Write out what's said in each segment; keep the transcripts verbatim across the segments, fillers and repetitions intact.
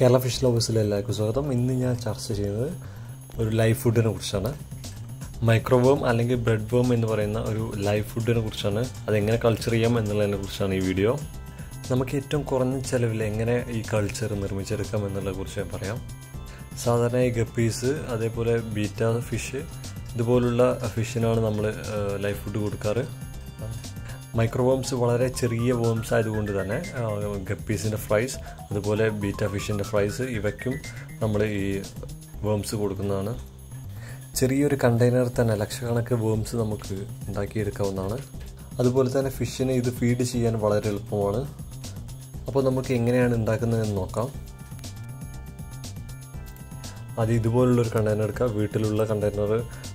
Kerala fish ലോവേഴ്സിലെ എല്ലാവർക്കും സ്വാഗതം. ഇന്ന് ഞാൻ ചർച്ച ചെയ്യുന്നത് ഒരു ലൈവ് ഫുഡിനെ കുറിച്ചാണ്. മൈക്രോവേം അല്ലെങ്കിൽ ബ്രെഡ് വേം എന്ന് പറയുന്ന ഒരു ലൈവ് ഫുഡിനെ കുറിച്ചാണ്, അതെങ്ങനെ കൾച്ചർ ചെയ്യാം എന്നുള്ളതിനെ കുറിച്ചാണ് ഈ വീഡിയോ. നമുക്ക് ഏറ്റവും കുറഞ്ഞ ചിലവിൽ എങ്ങനെ ഈ കൾച്ചർ നിർമ്മിച്ചെടുക്കാം എന്നുള്ളതിനെക്കുറിച്ച് ഞാൻ പറയാം. സാധാരണ ഈ ഗപ്പീസ്, അതേപോലെ ബീറ്റ ഫിഷ്, ഇതുപോലുള്ള ഫിഷിനാണ് നമ്മൾ ലൈവ് ഫുഡ് കൊടുക്കാറ്. മൈക്രോവേംസ് വളരെ ചെറിയ വേംസ് ആയതുകൊണ്ട് തന്നെ ഗപ്പീസിൻ്റെ ഫ്രൈസ്, അതുപോലെ ബീറ്റ ഫിഷിൻ്റെ ഫ്രൈസ്, ഇവയ്ക്കും നമ്മൾ ഈ വേംസ് കൊടുക്കുന്നതാണ്. ചെറിയൊരു കണ്ടെയ്നറിൽ തന്നെ ലക്ഷക്കണക്ക് വേംസ് നമുക്ക് ഉണ്ടാക്കിയെടുക്കാവുന്നതാണ്. അതുപോലെ തന്നെ ഫിഷിനെ ഇത് ഫീഡ് ചെയ്യാൻ വളരെ എളുപ്പമാണ്. അപ്പോൾ നമുക്ക് എങ്ങനെയാണ് ഉണ്ടാക്കുന്നതെന്ന് നോക്കാം. അത് ഇതുപോലുള്ളൊരു കണ്ടെയ്നർ എടുക്കാം. വീട്ടിലുള്ള കണ്ടെയ്നർ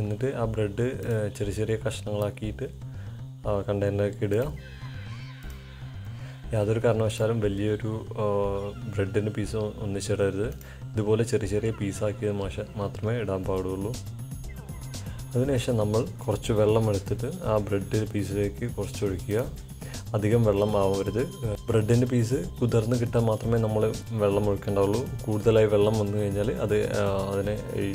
എന്നിട്ട് ആ ബ്രെഡ് ചെറിയ ചെറിയ കഷ്ണങ്ങളാക്കിയിട്ട് കണ്ടെയ്നറിലേക്ക് ഇടുക. യാതൊരു കാരണവശാലും വലിയൊരു ബ്രെഡിൻ്റെ പീസ് ഒന്നിച്ചിടരുത്, ഇതുപോലെ ചെറിയ ചെറിയ പീസാക്കിയത് മാത്രമേ ഇടാൻ പാടുള്ളൂ. അതിനുശേഷം നമ്മൾ കുറച്ച് വെള്ളം എടുത്തിട്ട് ആ ബ്രെഡ് പീസിലേക്ക് കുറച്ചൊഴിക്കുക. അധികം വെള്ളം ആവരുത്. ബ്രെഡിൻ്റെ പീസ് കുതിർന്ന് കിട്ടാൻ മാത്രമേ നമ്മൾ വെള്ളം ഒഴിക്കേണ്ടാവുള്ളൂ. കൂടുതലായി വെള്ളം വന്നു കഴിഞ്ഞാൽ അത് അതിനെ ഈ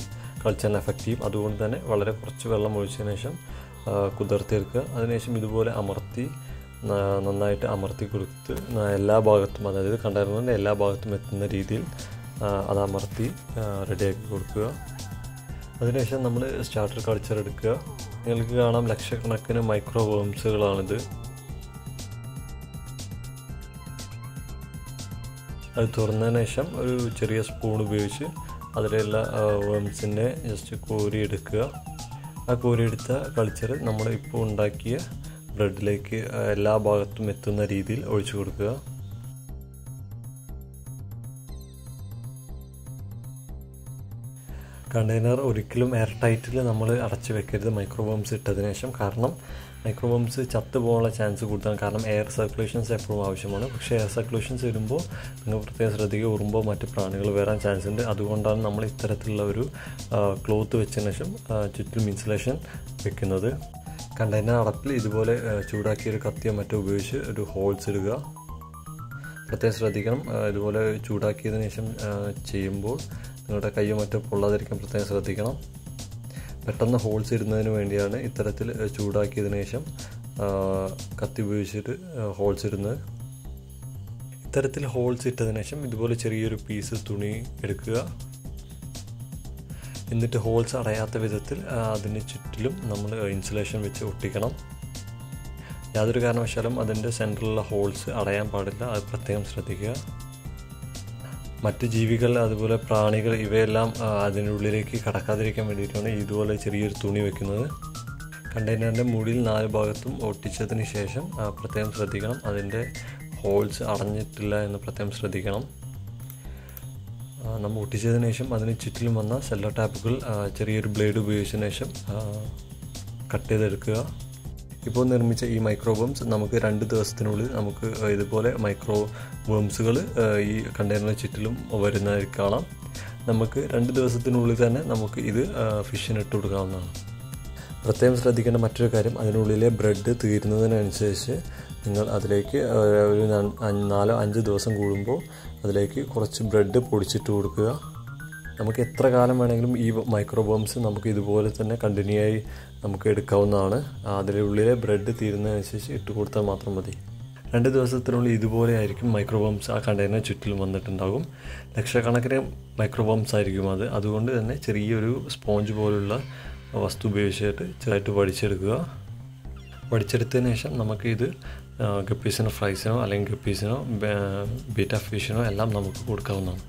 കൾച്ചറിനെ എഫക്റ്റ് ചെയ്യും. അതുകൊണ്ട് തന്നെ വളരെ കുറച്ച് വെള്ളം ഒഴിച്ചതിന് ശേഷം കുതിർത്തെടുക്കുക. അതിനുശേഷം ഇതുപോലെ അമർത്തി നന്നായിട്ട് അമർത്തി കൊടുത്ത് എല്ലാ ഭാഗത്തും, അതായത് കണ്ടെയ്നറിൻ്റെ എല്ലാ ഭാഗത്തും എത്തുന്ന രീതിയിൽ അത് അമർത്തി റെഡിയാക്കി കൊടുക്കുക. അതിനുശേഷം നമ്മൾ സ്റ്റാർട്ടർ കൾച്ചർ എടുക്കുക. നിങ്ങൾക്ക് കാണാം ലക്ഷക്കണക്കിന് മൈക്രോ വേംസുകളാണിത്. അത് തുറന്നതിന് ശേഷം ഒരു ചെറിയ സ്പൂൺ ഉപയോഗിച്ച് അതിലുള്ള വേംസിനെ ജസ്റ്റ് കോരിയെടുക്കുക. ആ കോരിയെടുത്ത കൾച്ചർ നമ്മൾ ഇപ്പോൾ ഉണ്ടാക്കിയ ബ്രെഡിലേക്ക് എല്ലാ ഭാഗത്തും എത്തുന്ന രീതിയിൽ ഒഴിച്ചു കൊടുക്കുക. കണ്ടെയ്നർ ഒരിക്കലും എയർ ടൈറ്റിൽ നമ്മൾ അടച്ചു വെക്കരുത് മൈക്രോവേംസ് ഇട്ടതിന് ശേഷം, കാരണം മൈക്രോവേംസ് ചത്തു പോകാനുള്ള ചാൻസ് കൂടുതലാണ്. കാരണം എയർ സർക്കുലേഷൻസ് എപ്പോഴും ആവശ്യമാണ്. പക്ഷേ എയർ സർക്കുലേഷൻസ് വരുമ്പോൾ നിങ്ങൾ പ്രത്യേകം ശ്രദ്ധിക്കുക, ഉറുമ്പോൾ മറ്റ് പ്രാണികൾ വരാൻ ചാൻസ് ഉണ്ട്. അതുകൊണ്ടാണ് നമ്മൾ ഇത്തരത്തിലുള്ള ഒരു ക്ലോത്ത് വെച്ചതിന് ശേഷം ചുറ്റിലും ഇൻസുലേഷൻ വെക്കുന്നത്. കണ്ടെയ്നർ അടപ്പിൽ ഇതുപോലെ ചൂടാക്കിയൊരു കത്തിയോ മറ്റോ ഉപയോഗിച്ച് ഒരു ഹോൾസ് ഇടുക. പ്രത്യേകം ശ്രദ്ധിക്കണം, ഇതുപോലെ ചൂടാക്കിയതിന് ശേഷം ചെയ്യുമ്പോൾ നിങ്ങളുടെ കൈയോ മറ്റോ പൊള്ളാതിരിക്കാൻ പ്രത്യേകം ശ്രദ്ധിക്കണം. പെട്ടെന്ന് ഹോൾസ് ഇടുന്നതിന് വേണ്ടിയാണ് ഇത്തരത്തിൽ ചൂടാക്കിയതിന് ശേഷം കത്തി ഉപയോഗിച്ചിട്ട് ഹോൾസ് ഇടുന്നത്. ഇത്തരത്തിൽ ഹോൾസ് ഇട്ടതിന് ശേഷം ഇതുപോലെ ചെറിയൊരു പീസ് തുണി എടുക്കുക. എന്നിട്ട് ഹോൾസ് അടയാത്ത വിധത്തിൽ അതിന് ചുറ്റിലും നമ്മൾ ഇൻസുലേഷൻ വെച്ച് ഒട്ടിക്കണം. യാതൊരു കാരണവശാലും അതിൻ്റെ സെൻറ്ററിലുള്ള ഹോൾസ് അടയാൻ പാടില്ല, അത് പ്രത്യേകം ശ്രദ്ധിക്കുക. മറ്റ് ജീവികൾ, അതുപോലെ പ്രാണികൾ, ഇവയെല്ലാം അതിൻ്റെ ഉള്ളിലേക്ക് കടക്കാതിരിക്കാൻ വേണ്ടിയിട്ടാണ് ഇതുപോലെ ചെറിയൊരു തുണി വെക്കുന്നത്. കണ്ടെയ്നറിൻ്റെ മുകളിൽ നാല് ഭാഗത്തും ഒട്ടിച്ചതിന് ശേഷം പ്രത്യേകം ശ്രദ്ധിക്കണം, അതിൻ്റെ ഹോൾസ് അടഞ്ഞിട്ടില്ല എന്ന് പ്രത്യേകം ശ്രദ്ധിക്കണം. നമ്മൾ ഒട്ടിച്ചതിന് ശേഷം അതിന് ചുറ്റിലും വന്ന സെല്ലോ ടാപ്പുകൾ ചെറിയൊരു ബ്ലേഡ് ഉപയോഗിച്ചതിന് ശേഷം കട്ട് ചെയ്തെടുക്കുക. ഇപ്പോൾ നിർമ്മിച്ച ഈ മൈക്രോ വേംസ് നമുക്ക് രണ്ട് ദിവസത്തിനുള്ളിൽ നമുക്ക് ഇതുപോലെ മൈക്രോ വേംസുകൾ ഈ കണ്ടെയ്നറിന് ചുറ്റിലും വരുന്നതായി കാണാം. നമുക്ക് രണ്ട് ദിവസത്തിനുള്ളിൽ തന്നെ നമുക്ക് ഇത് ഫിഷിനിട്ട് കൊടുക്കാവുന്നതാണ്. പ്രത്യേകം ശ്രദ്ധിക്കേണ്ട മറ്റൊരു കാര്യം, അതിനുള്ളിലെ ബ്രെഡ് തീരുന്നതിനനുസരിച്ച് നിങ്ങൾ അതിലേക്ക് ഒരു നാലോ അഞ്ച് ദിവസം കൂടുമ്പോൾ അതിലേക്ക് കുറച്ച് ബ്രെഡ് പൊടിച്ചിട്ട് കൊടുക്കുക. നമുക്ക് എത്ര കാലം വേണമെങ്കിലും ഈ മൈക്രോ വേംസ് നമുക്ക് ഇതുപോലെ തന്നെ കണ്ടിന്യൂ ആയി നമുക്ക് എടുക്കാവുന്നതാണ്. അതിനുള്ളിലെ ബ്രെഡ് തീരുന്നതനുസരിച്ച് ഇട്ട് കൊടുത്താൽ മാത്രം മതി. രണ്ട് ദിവസത്തിനുള്ളിൽ ഇതുപോലെ ആയിരിക്കും മൈക്രോ വേംസ് ആ കണ്ടെയ്നർ ചുറ്റിലും വന്നിട്ടുണ്ടാകും. ലക്ഷക്കണക്കിന് മൈക്രോ വേംസ് ആയിരിക്കും അത്. അതുകൊണ്ട് തന്നെ ചെറിയൊരു സ്പോഞ്ച് പോലുള്ള വസ്തു ഉപയോഗിച്ചിട്ട് ചെറുതായിട്ട് വടിച്ചെടുക്കുക. വടിച്ചെടുത്തതിന് ശേഷം നമുക്കിത് ഗപ്പീസിനോ ഫ്രൈസിനോ അല്ലെങ്കിൽ ഗപ്പീസിനോ ബീറ്റ ഫിഷിനോ എല്ലാം നമുക്ക് കൊടുക്കാവുന്നതാണ്.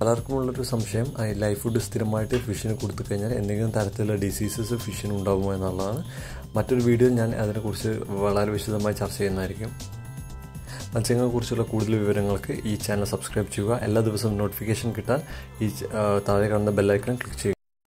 പലർക്കുമുള്ളൊരു സംശയം, ഈ ലൈവ് ഫുഡ് സ്ഥിരമായിട്ട് ഫിഷിന് കൊടുത്തു കഴിഞ്ഞാൽ എന്തെങ്കിലും തരത്തിലുള്ള ഡിസീസസ് ഫിഷിന് ഉണ്ടാകുമോ എന്നുള്ളതാണ്. മറ്റൊരു വീഡിയോ ഞാൻ അതിനെക്കുറിച്ച് വളരെ വിശദമായി ചർച്ച ചെയ്യുന്നതായിരിക്കും. മത്സ്യങ്ങളെക്കുറിച്ചുള്ള കൂടുതൽ വിവരങ്ങൾക്ക് ഈ ചാനൽ സബ്സ്ക്രൈബ് ചെയ്യുക. എല്ലാ ദിവസവും നോട്ടിഫിക്കേഷൻ കിട്ടാൻ ഈ താഴെ കാണുന്ന ബെൽ ഐക്കൺ ക്ലിക്ക് ചെയ്യുക.